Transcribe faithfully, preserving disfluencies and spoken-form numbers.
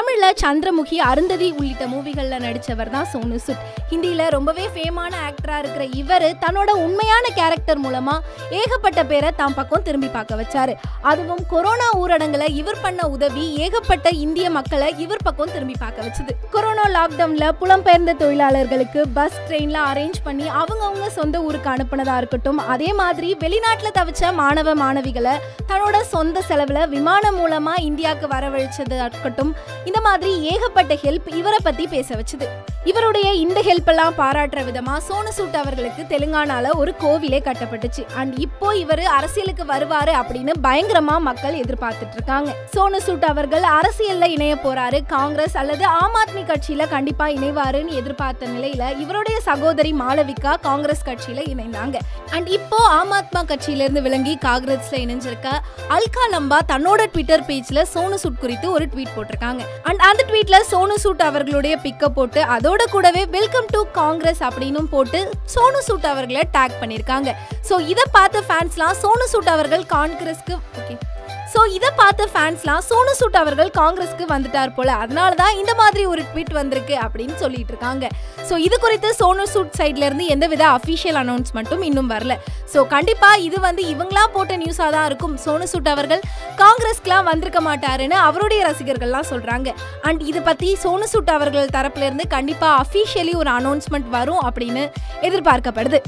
तमिल चंद्रमुखी अरुंधति उल्लिट्ट मूविकल्ल नडिच्चवर तान सोनू सूद हिंदी रोम्बवे फेमान एक्टरा इरुक्किற इवर तन्नोड उन्मैयान कैरेक्टर मूलमा ஏகப்பட்ட பேரை தாம் பக்கம் திரும்பி பார்க்க வச்சாரு. அதுவும் கொரோனா ஊரடங்கல இவர் பண்ண உதவி ஏகப்பட்ட இந்திய மக்களை இவர் பக்கம் திரும்பி பார்க்க வச்சது. கொரோனா லாக்டவுன்ல புலம்பெயர்ந்த தொழிலாளர்களுக்கு பஸ் ட்ரெயின்ல அரேஞ்ச் பண்ணி அவங்கவங்க சொந்த ஊருக்கு அனுப்புனதா இருக்கட்டும், அதே மாதிரி வெளிநாட்டுல தவிச்ச மாணவ மாணவிகளை தன்னோட சொந்த செலவுல விமான மூலமா இந்தியாக்கு வரவழைச்சது இருக்கட்டும், இந்த மாதிரி ஏகப்பட்ட ஹெல்ப் இவரை பத்தி பேச வச்சது. இவருடைய இந்த ஹெல்ப்பெல்லாம் பாராட்டுற விதமா சோனு சூட் அவர்களுக்கு தெலுங்கானால ஒரு கோவிலே கட்டப்பட்டுச்சு. அண்ட் இப்போ இவர் அரசியலுக்கு வருவாரு அப்படின்னு பயங்கரமா மக்கள் எதிர்பார்த்துட்டு இருக்காங்க. சோனு சூட் அவர்கள் அரசியல்ல இணைய போறாரு, காங்கிரஸ் அல்லது ஆம் ஆத்மி கட்சியில கண்டிப்பா இணைவாருன்னு எதிர்பார்த்த நிலையில இவருடைய சகோதரி மாளவிகா காங்கிரஸ் கட்சியில இணைந்தாங்க. அண்ட் இப்போ ஆம் ஆத்மா கட்சியில இருந்து விளங்கி காங்கிரஸ்ல இணைஞ்சிருக்க அல்கா லம்பா தன்னோட ட்விட்டர் பேஜ்ல சோனு சூட் குறித்து ஒரு ட்வீட் போட்டிருக்காங்க. அண்ட் அந்த ட்வீட்ல சோனு சூட் அவர்களுடைய பிக்கப் போட்டு அதோ கூடவே வெல்கம் டு காங்கிரஸ் அப்படினும் போட்டு சோனு சூட் அவர்களை டாக் பண்ணிருக்காங்க. சோ இத பார்த்த ஃபேன்ஸ்லாம் சோனு சூட் அவர்கள் காங்கிரஸ்க்கு ஓகே சோ இத பார்த்த ஃபேன்ஸ்லாம் சோனு சூட் அவர்கள் காங்கிரஸ்க்கு வந்துட்டார் போல, அதனால தான் இந்த மாதிரி ஒரு ட்வீட் வந்திருக்கு அப்படின்னு சொல்லிட்டு இருக்காங்க. சோ இது குறித்து சோனு சூட் சைட்ல இருந்து எந்தவித அபிஷியல் அனௌன்ஸ்மெண்ட்டும் இன்னும் வரல. சோ கண்டிப்பா இது வந்து இவங்களா போட்ட நியூஸா தான் இருக்கும். சோனு சூட் அவர்கள் காங்கிரஸ்க்குலாம் வந்திருக்க மாட்டாருன்னு அவருடைய ரசிகர்கள்லாம் சொல்றாங்க. அண்ட் இதை பத்தி சோனு சூட் அவர்கள் தரப்புல இருந்து கண்டிப்பா அபிஷியலி ஒரு அனௌன்ஸ்மெண்ட் வரும் அப்படின்னு எதிர்பார்க்கப்படுது.